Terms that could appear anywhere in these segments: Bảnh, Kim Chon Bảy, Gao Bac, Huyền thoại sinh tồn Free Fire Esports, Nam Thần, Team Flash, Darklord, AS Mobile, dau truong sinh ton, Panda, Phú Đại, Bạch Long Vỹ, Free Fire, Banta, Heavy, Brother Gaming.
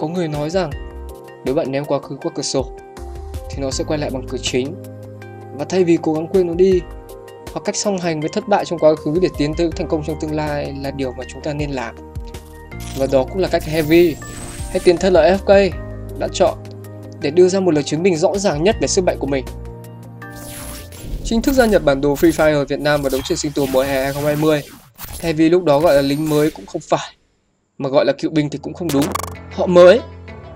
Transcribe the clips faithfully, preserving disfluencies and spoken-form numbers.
Có người nói rằng nếu bạn ném quá khứ qua cửa sổ thì nó sẽ quay lại bằng cửa chính, và thay vì cố gắng quên nó đi hoặc cách song hành với thất bại trong quá khứ để tiến tới thành công trong tương lai là điều mà chúng ta nên làm. Và đó cũng là cách Heavy hay tiền thân là ép ca đã chọn để đưa ra một lời chứng minh rõ ràng nhất về sức mạnh của mình. Chính thức gia nhập bản đồ Free Fire ở Việt Nam và đấu trường sinh tồn mùa hè hai không hai không, Heavy lúc đó gọi là lính mới cũng không phải, mà gọi là cựu binh thì cũng không đúng. Họ mới,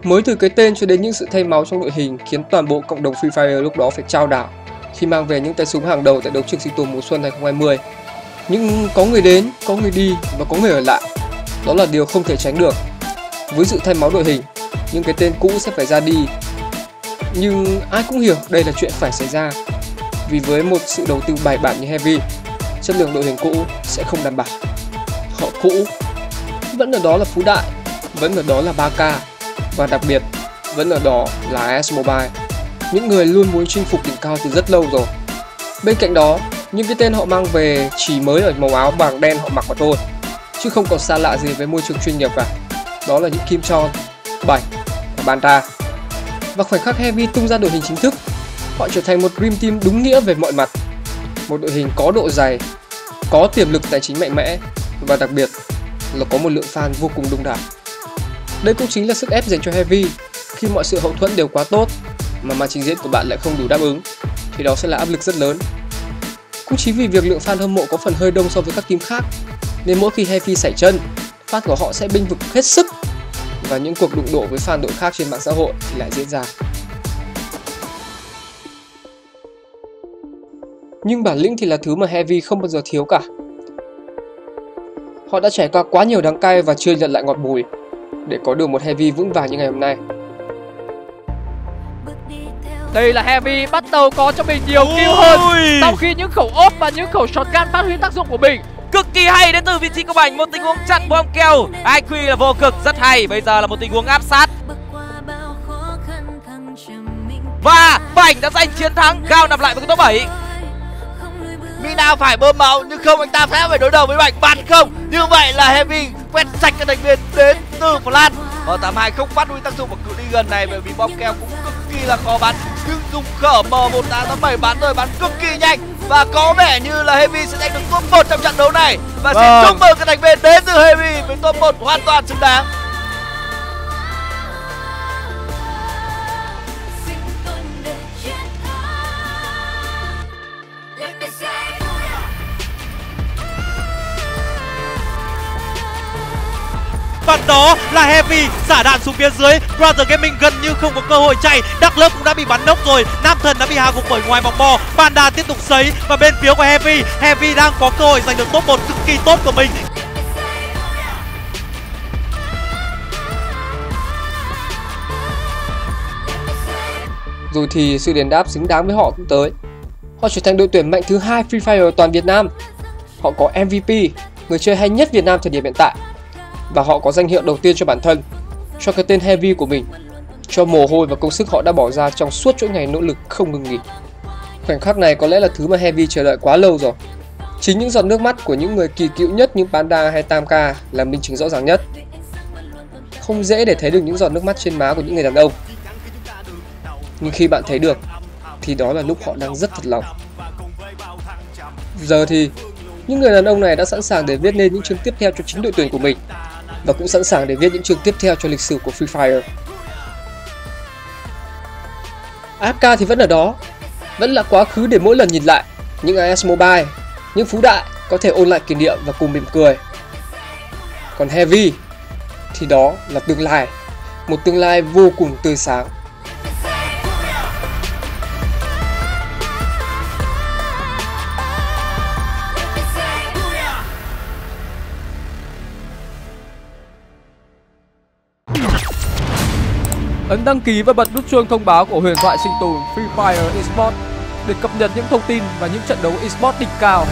mới từ cái tên cho đến những sự thay máu trong đội hình khiến toàn bộ cộng đồng Free Fire lúc đó phải chao đảo khi mang về những tay súng hàng đầu tại đấu trường sinh tồn mùa xuân hai không hai không. Nhưng có người đến, có người đi và có người ở lại. Đó là điều không thể tránh được. Với sự thay máu đội hình, những cái tên cũ sẽ phải ra đi. Nhưng ai cũng hiểu đây là chuyện phải xảy ra, vì với một sự đầu tư bài bản như Heavy, chất lượng đội hình cũ sẽ không đảm bảo. Họ cũ, vẫn ở đó là Phú Đại, vẫn ở đó là ba ca, và đặc biệt vẫn ở đó là a ét Mobile, những người luôn muốn chinh phục đỉnh cao từ rất lâu rồi. Bên cạnh đó, những cái tên họ mang về chỉ mới ở màu áo vàng đen họ mặc mà thôi, chứ không còn xa lạ gì với môi trường chuyên nghiệp cả. Đó là những Kim Chon, Bảy và Banta. Và khoảnh khắc Heavy tung ra đội hình chính thức, họ trở thành một Dream Team đúng nghĩa về mọi mặt. Một đội hình có độ dày, có tiềm lực tài chính mạnh mẽ, và đặc biệt là có một lượng fan vô cùng đông đảo. Đây cũng chính là sức ép dành cho Heavy. Khi mọi sự hậu thuẫn đều quá tốt mà màn trình diễn của bạn lại không đủ đáp ứng, thì đó sẽ là áp lực rất lớn. Cũng chính vì việc lượng fan hâm mộ có phần hơi đông so với các team khác, nên mỗi khi Heavy sảy chân, fan của họ sẽ bênh vực hết sức, và những cuộc đụng độ với fan đội khác trên mạng xã hội thì lại diễn ra. Nhưng bản lĩnh thì là thứ mà Heavy không bao giờ thiếu cả. Họ đã trải qua quá nhiều đắng cay và chưa nhận lại ngọt bùi để có được một Heavy vững vàng như ngày hôm nay. Đây là Heavy bắt đầu có cho mình nhiều kill hơn sau khi những khẩu ốp và những khẩu shotgun phát huy tác dụng của mình. Cực kỳ hay đến từ vị trí của Bảnh, một tình huống chặn bom kèo, i kiu là vô cực, rất hay. Bây giờ là một tình huống áp sát, và Bảnh đã giành chiến thắng, gao nằm lại với top bảy. Mina phải bơm máu nhưng không, anh ta sẽ phải đối đầu với Bảnh bắn không. Như vậy là Heavy quét sạch các thành viên đến từ Flash. Và tám hai không phát huy tác dụng ở cự ly gần này bởi vì bom keo cũng cực kỳ là khó bắn, nhưng dùng khở M một tám tám bảy bắn rồi, bắn cực kỳ nhanh, và có vẻ như là Heavy sẽ giành được top một trong trận đấu này. Và vâng, xin chúc mừng các thành viên đến từ Heavy với top một hoàn toàn xứng đáng. Và đó là Heavy xả đạn xuống phía dưới, Brother Gaming gần như không có cơ hội chạy, Darklord cũng đã bị bắn nốc rồi, Nam Thần đã bị hạ gục bởi ngoài vòng bò, Panda tiếp tục sấy. Và bên phía của Heavy, Heavy đang có cơ hội giành được top một cực kỳ tốt của mình. Rồi thì sự đền đáp xứng đáng với họ cũng tới. Họ trở thành đội tuyển mạnh thứ hai Free Fire toàn Việt Nam. Họ có em vê pê, người chơi hay nhất Việt Nam thời điểm hiện tại, và họ có danh hiệu đầu tiên cho bản thân, cho cái tên Heavy của mình, cho mồ hôi và công sức họ đã bỏ ra trong suốt chuỗi ngày nỗ lực không ngừng nghỉ. Khoảnh khắc này có lẽ là thứ mà Heavy chờ đợi quá lâu rồi. Chính những giọt nước mắt của những người kỳ cựu nhất như Panda hay ba ca là minh chứng rõ ràng nhất. Không dễ để thấy được những giọt nước mắt trên má của những người đàn ông, nhưng khi bạn thấy được thì đó là lúc họ đang rất thật lòng. Giờ thì những người đàn ông này đã sẵn sàng để viết nên những chương tiếp theo cho chính đội tuyển của mình, và cũng sẵn sàng để viết những chương tiếp theo cho lịch sử của Free Fire. a ép ca thì vẫn ở đó, vẫn là quá khứ để mỗi lần nhìn lại, những a ét Mobile, những Phú Đại có thể ôn lại kỷ niệm và cùng mỉm cười. Còn Heavy thì đó là tương lai, một tương lai vô cùng tươi sáng. Ấn đăng ký và bật nút chuông thông báo của Huyền thoại sinh tồn Free Fire Esports để cập nhật những thông tin và những trận đấu esports đỉnh cao.